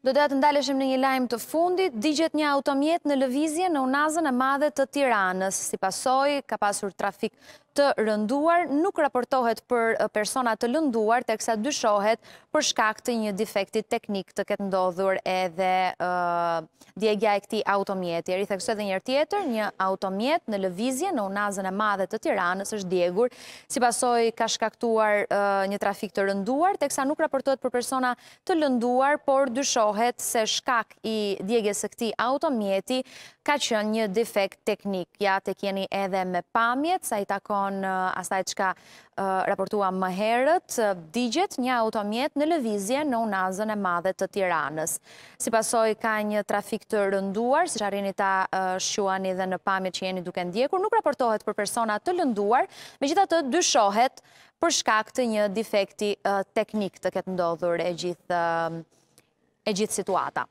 Do të ndaleshim në një lajm të fundit, digjet një automjet në lëvizje në unazën e madhe të Tiranës. Si pasojë, ka pasur trafik të rënduar, nuk raportohet për persona të lënduar, teksa dyshohet për shkak të një defekti teknik të ketë ndodhur edhe djegja e këtij automjeti. Ritheksohet edhe një herë tjetër, një automjet në lëvizje në unazën e madhe të Tiranës është djegur. Si pasojë ka shkaktuar një trafik të rënduar, teksa nuk raportohet për persona të lënduar, por dyshohet se shkak i djegjes së këtij automjeti ka qenë një defekt teknik. Ja te keni edhe me pamjet sa i takon asaj çka raportuam më herët, digjet një automjet në lëvizje në unazën e madhe të Tiranës. Si pasojë ka një trafik të rënduar, siç arrini ta shjuani dhe në pamje që jeni duke ndjekur, nuk raportohet për persona të lënduar, megjithatë dyshohet për shkak të një defekti teknik të ketë ndodhur e gjithë situata.